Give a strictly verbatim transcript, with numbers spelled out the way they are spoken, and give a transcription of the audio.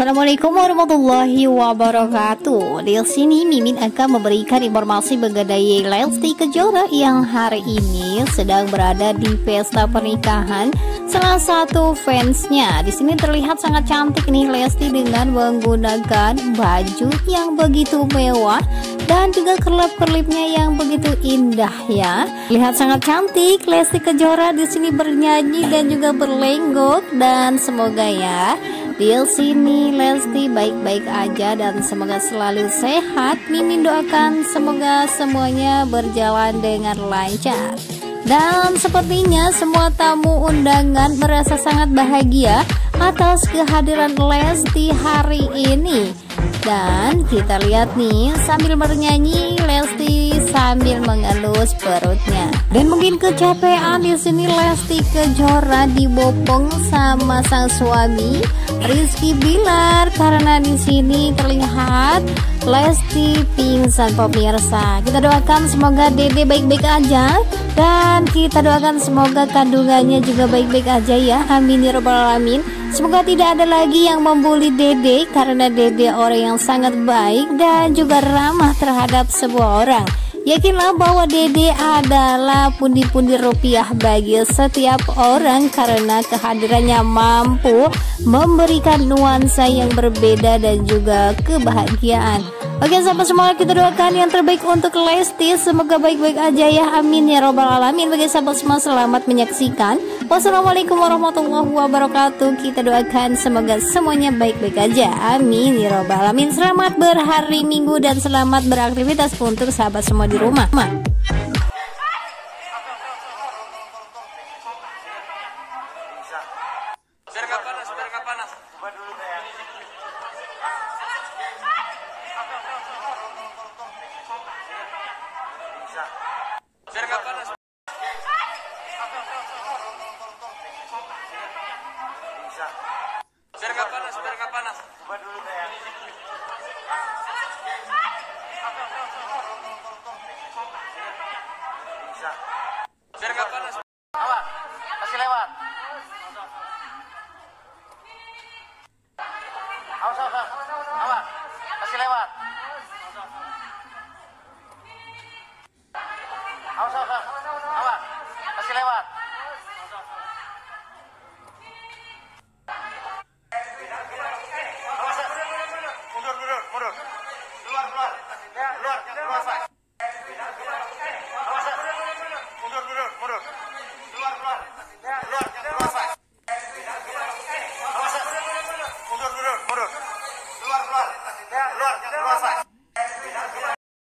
Assalamualaikum warahmatullahi wabarakatuh. Di sini Mimin akan memberikan informasi mengenai Lesti Kejora yang hari ini sedang berada di pesta pernikahan salah satu fansnya. Di sini terlihat sangat cantik nih Lesti dengan menggunakan baju yang begitu mewah dan juga kerlip-kerlipnya yang begitu indah ya. Lihat sangat cantik Lesti Kejora di sini bernyanyi dan juga berlenggok, dan semoga ya di sini Lesti baik-baik aja dan semoga selalu sehat. Mimin doakan semoga semuanya berjalan dengan lancar. Dan sepertinya semua tamu undangan merasa sangat bahagia atas kehadiran Lesti hari ini. Dan kita lihat nih, sambil bernyanyi Lesti sambil mengelus perutnya. Dan mungkin kecapean di sini Lesti Kejora dibopong sama sang suami Rizky Bilar, karena di sini terlihat Lesti pingsan pemirsa. Kita doakan semoga Dede baik-baik aja, dan kita doakan semoga kandungannya juga baik-baik aja ya. Amin ya rabbal alamin. Semoga tidak ada lagi yang membuli Dede, karena Dede orang yang sangat baik dan juga ramah terhadap semua orang. Yakinlah bahwa Dede adalah pundi-pundi rupiah bagi setiap orang, karena kehadirannya mampu memberikan nuansa yang berbeda dan juga kebahagiaan. Oke sahabat semua, kita doakan yang terbaik untuk Lesti, semoga baik-baik aja ya, amin ya robbal alamin. Bagi sahabat semua, selamat menyaksikan. Wassalamualaikum warahmatullahi wabarakatuh. Kita doakan semoga semuanya baik-baik aja, amin ya robbal alamin. Selamat berhari Minggu dan selamat beraktivitas untuk sahabat semua di rumah. Biar gak panas, biar gak panas. Coba dulu kayak bisa. Biar gak panas. Bisa. Biar gak panas, biar gak panas. Coba dulu kayak bisa. Biar gak panas. Awas, kasih lewat. Awas, awas, awas, kasih lewat. Awas, awas, awas, kasih lewat. Mundur, mundur, mundur. Keluar, keluar, keluar, keluar.